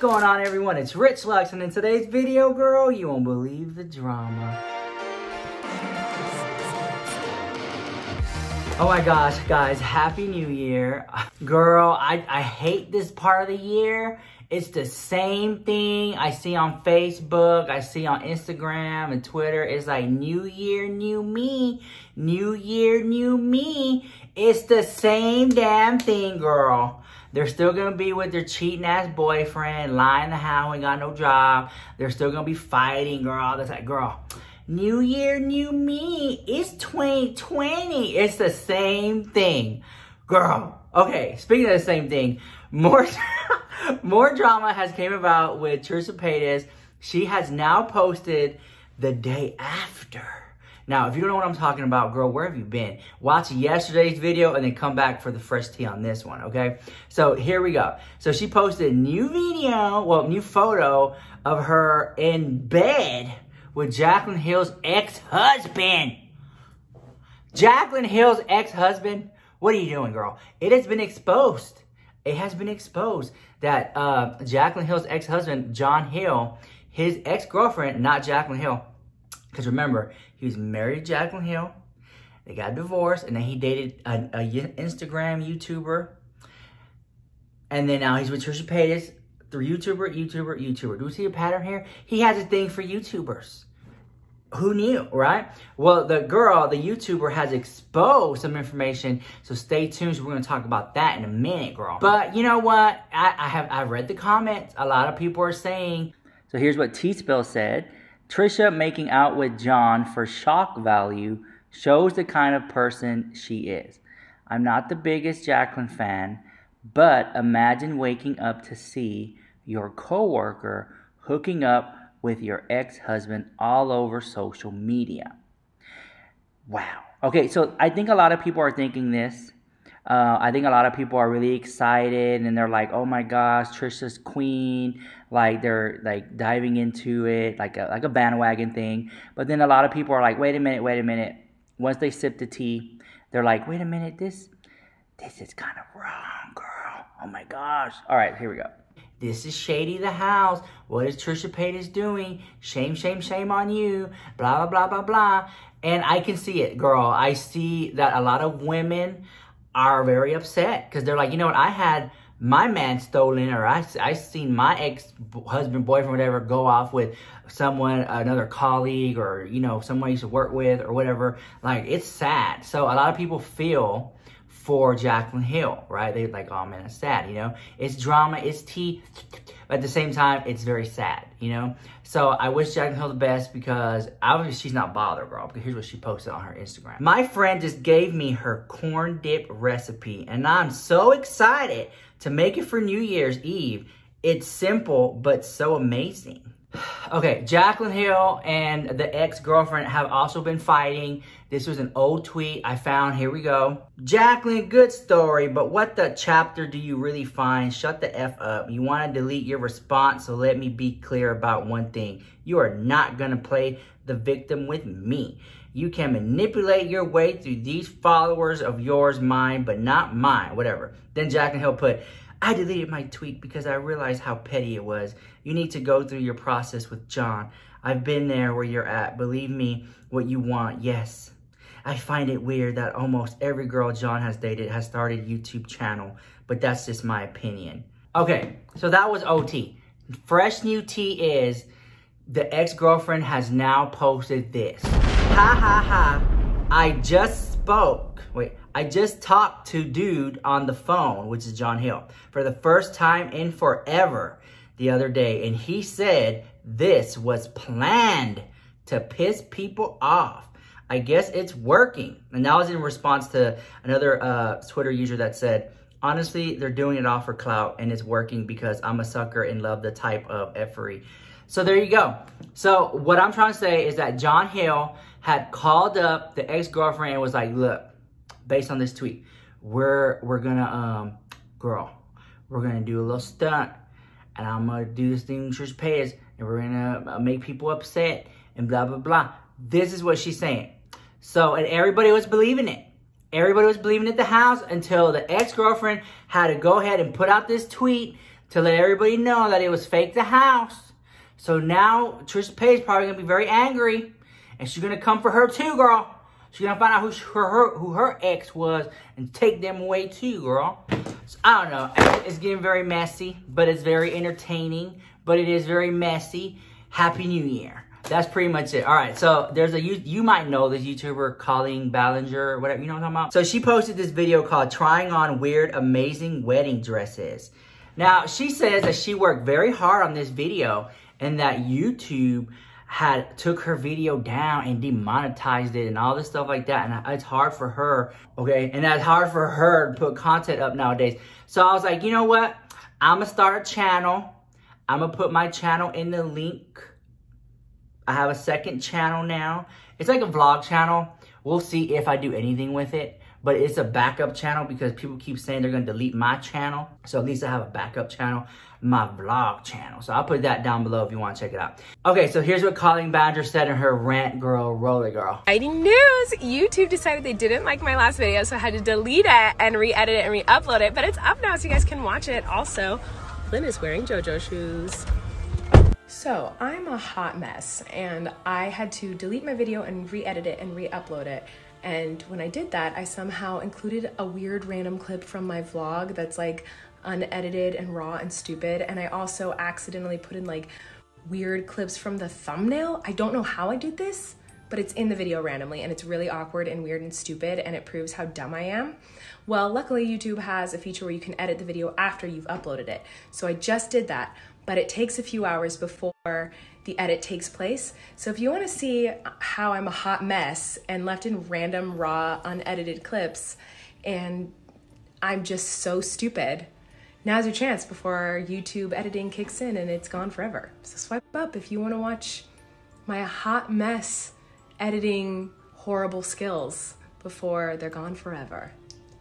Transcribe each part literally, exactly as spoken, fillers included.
going on, everyone? It's Rich Lux, and in today's video, girl, you won't believe the drama. Oh my gosh, guys, Happy New Year. Girl, I, I hate this part of the year. It's the same thing I see on Facebook, I see on Instagram and Twitter. It's like, New Year, new me. New Year, new me. It's the same damn thing, girl. They're still gonna be with their cheating ass boyfriend, lying to how he got no job. They're still gonna be fighting, girl. That's like, girl, new year, new me. It's twenty twenty. It's the same thing, girl. Okay, speaking of the same thing, more more drama has came about with Trisha Paytas. She has now posted the day after. Now, if you don't know what I'm talking about, girl, where have you been? Watch yesterday's video and then come back for the fresh tea on this one, okay? So here we go. So she posted a new video, well, new photo of her in bed with Jaclyn Hill's ex-husband. Jaclyn Hill's ex-husband? What are you doing, girl? It has been exposed. It has been exposed that uh, Jaclyn Hill's ex-husband, John Hill, his ex-girlfriend, not Jaclyn Hill, because remember, he was married to Jaclyn Hill. They got divorced, and then he dated an Instagram YouTuber. And then now he's with Trisha Paytas, through YouTuber, YouTuber, YouTuber. Do we see a pattern here? He has a thing for YouTubers. Who knew, right? Well, the girl, the YouTuber, has exposed some information, so stay tuned. We're going to talk about that in a minute, girl. But you know what? I, I have I read the comments. A lot of people are saying. So here's what T-Spill said. Trisha making out with John for shock value shows the kind of person she is. I'm not the biggest Jaclyn fan, but imagine waking up to see your coworker hooking up with your ex-husband all over social media. Wow. Okay, so I think a lot of people are thinking this. Uh, I think a lot of people are really excited and they're like, oh my gosh, Trisha's queen. Like they're like diving into it like a, like a bandwagon thing. But then a lot of people are like, wait a minute, wait a minute. Once they sip the tea, they're like, wait a minute, this, this is kind of wrong, girl. Oh my gosh. All right, here we go. This is shady the house. What is Trisha Paytas doing? Shame, shame, shame on you. Blah, blah, blah, blah, blah. And I can see it, girl. I see that a lot of women are very upset because they're like, you know what, I had my man stolen, or I, I seen my ex-husband, boyfriend, whatever, go off with someone, another colleague, or, you know, someone I used to work with or whatever. Like, it's sad. So a lot of people feel for Jaclyn Hill, right? They're like, oh man, it's sad, you know? It's drama, it's tea, but at the same time, it's very sad, you know? So I wish Jaclyn Hill the best because obviously she's not bothered, girl, because here's what she posted on her Instagram. My friend just gave me her corn dip recipe and I'm so excited to make it for New Year's Eve. It's simple, but so amazing. Okay, Jaclyn Hill and the ex-girlfriend have also been fighting. This was an old tweet I found. Here we go. Jaclyn, good story, but what the chapter do you really find? Shut the F up. You want to delete your response, so let me be clear about one thing. You are not going to play the victim with me. You can manipulate your way through these followers of yours, mine, but not mine, whatever. Then Jaclyn Hill put, I deleted my tweet because I realized how petty it was. You need to go through your process with John. I've been there where you're at. Believe me, what you want, yes. I find it weird that almost every girl John has dated has started a YouTube channel, but that's just my opinion. Okay, so that was O T. Fresh new tea is the ex-girlfriend has now posted this. Ha ha ha, I just spoke. Wait. I just talked to dude on the phone, which is John Hill, for the first time in forever the other day. And he said this was planned to piss people off. I guess it's working. And that was in response to another uh, Twitter user that said, honestly, they're doing it all for clout and it's working because I'm a sucker and love the type of effery. So there you go. So what I'm trying to say is that John Hill had called up the ex-girlfriend and was like, look, based on this tweet, we're we're gonna um girl, we're gonna do a little stunt, and I'm gonna do this thing with Trisha Paytas, and we're gonna make people upset and blah blah blah. This is what she's saying. So and everybody was believing it. Everybody was believing it at the house until the ex-girlfriend had to go ahead and put out this tweet to let everybody know that it was fake the house. So now Trisha Paytas probably going to be very angry. And she's going to come for her too, girl. She's going to find out who her, who her ex was and take them away too, girl. So, I don't know. It's getting very messy, but it's very entertaining. But it is very messy. Happy New Year. That's pretty much it. All right, so there's a, you, you might know this YouTuber, Colleen Ballinger, whatever, you know what I'm talking about? So she posted this video called Trying On Weird Amazing Wedding Dresses. Now, she says that she worked very hard on this video and that YouTube had took her video down and demonetized it and all this stuff like that. And it's hard for her, okay? And that's hard for her to put content up nowadays. So I was like, you know what? I'm gonna start a channel. I'm gonna put my channel in the link. I have a second channel now. It's like a vlog channel. We'll see if I do anything with it, but it's a backup channel because people keep saying they're gonna delete my channel. So at least I have a backup channel, my vlog channel. So I'll put that down below if you wanna check it out. Okay, so here's what Colleen Ballinger said in her rant, girl, roller girl. Exciting news, YouTube decided they didn't like my last video, so I had to delete it and re-edit it and re-upload it, but it's up now so you guys can watch it. Also, Lynn is wearing JoJo shoes. So I'm a hot mess and I had to delete my video and re-edit it and re-upload it. And when I did that, I somehow included a weird random clip from my vlog that's like unedited and raw and stupid. And I also accidentally put in like weird clips from the thumbnail. I don't know how I did this, but it's in the video randomly and it's really awkward and weird and stupid and it proves how dumb I am. Well, luckily YouTube has a feature where you can edit the video after you've uploaded it. So I just did that. But it takes a few hours before the edit takes place. So if you want to see how I'm a hot mess and left in random, raw, unedited clips, and I'm just so stupid, now's your chance before YouTube editing kicks in and it's gone forever. So swipe up if you want to watch my hot mess editing horrible skills before they're gone forever.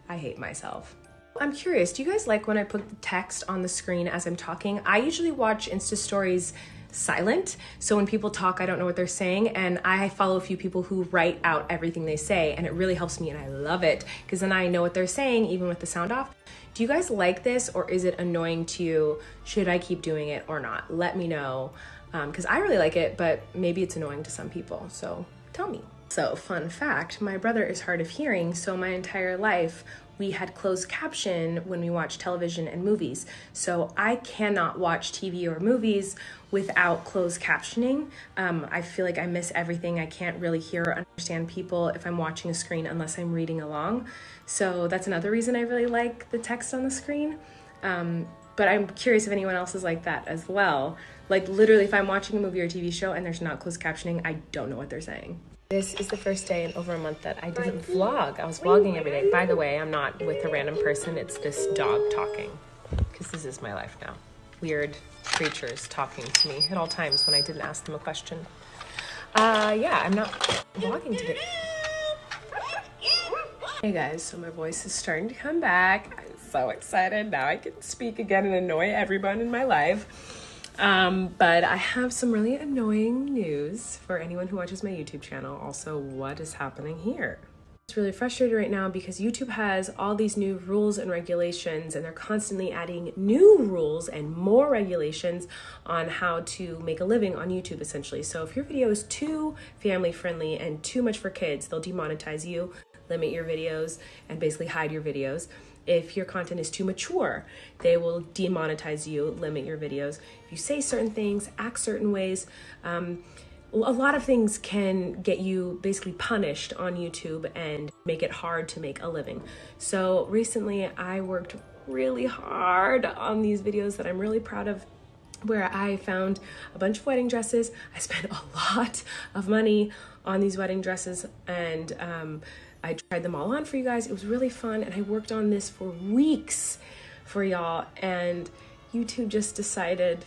I hate myself. I'm curious, do you guys like when I put the text on the screen as I'm talking? I usually watch Insta stories silent, so when people talk, I don't know what they're saying, and I follow a few people who write out everything they say, and it really helps me, and I love it, because then I know what they're saying, even with the sound off. Do you guys like this, or is it annoying to you? Should I keep doing it or not? Let me know, because um, I really like it, but maybe it's annoying to some people, so tell me. So, fun fact, my brother is hard of hearing, so my entire life, we had closed caption when we watched television and movies. So I cannot watch T V or movies without closed captioning. Um, I feel like I miss everything. I can't really hear or understand people if I'm watching a screen unless I'm reading along. So that's another reason I really like the text on the screen. Um, but I'm curious if anyone else is like that as well. Like literally if I'm watching a movie or T V show and there's not closed captioning, I don't know what they're saying. This is the first day in over a month that I didn't vlog. I was vlogging every day. By the way, I'm not with a random person. It's this dog talking, because this is my life now. Weird creatures talking to me at all times when I didn't ask them a question. Uh, yeah, I'm not vlogging today. Hey guys, so my voice is starting to come back. I'm so excited. Now I can speak again and annoy everyone in my life. Um, but I have some really annoying news for anyone who watches my YouTube channel. Also, what is happening here? It's really frustrating right now because YouTube has all these new rules and regulations, and they're constantly adding new rules and more regulations on how to make a living on YouTube, essentially. So if your video is too family friendly and too much for kids, they'll demonetize you, limit your videos, and basically hide your videos. If your content is too mature, they will demonetize you, limit your videos. If you say certain things, act certain ways, um, a lot of things can get you basically punished on YouTube and make it hard to make a living. So recently I worked really hard on these videos that I'm really proud of, where I found a bunch of wedding dresses. I spent a lot of money on these wedding dresses, and um, I tried them all on for you guys. It was really fun, and I worked on this for weeks for y'all, and YouTube just decided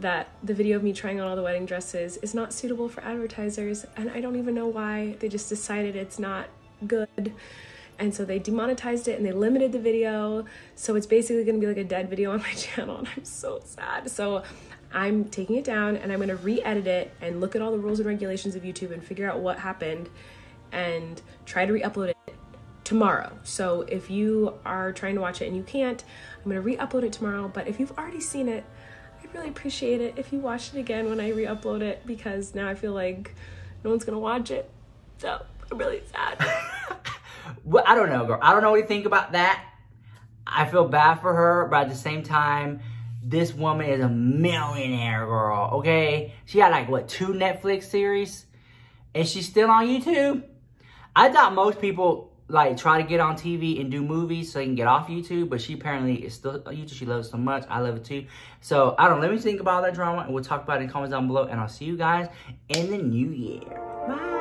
that the video of me trying on all the wedding dresses is not suitable for advertisers, and I don't even know why. They just decided it's not good, and so they demonetized it and they limited the video, so it's basically gonna be like a dead video on my channel, and I'm so sad. So I'm taking it down, and I'm gonna re-edit it and look at all the rules and regulations of YouTube and figure out what happened and try to re-upload it tomorrow. So if you are trying to watch it and you can't, I'm gonna re-upload it tomorrow. But if you've already seen it, I'd really appreciate it if you watched it again when I re-upload it, because now I feel like no one's gonna watch it. So I'm really sad. Well, I don't know, girl. I don't know what you think about that. I feel bad for her, but at the same time, this woman is a millionaire, girl, okay? She had like, what, two Netflix series? And she's still on YouTube? I thought most people like try to get on T V and do movies so they can get off YouTube, but she apparently is still on YouTube. She loves it so much. I love it too. So, I don't know. Let me think about all that drama, and we'll talk about it in the comments down below, and I'll see you guys in the new year. Bye.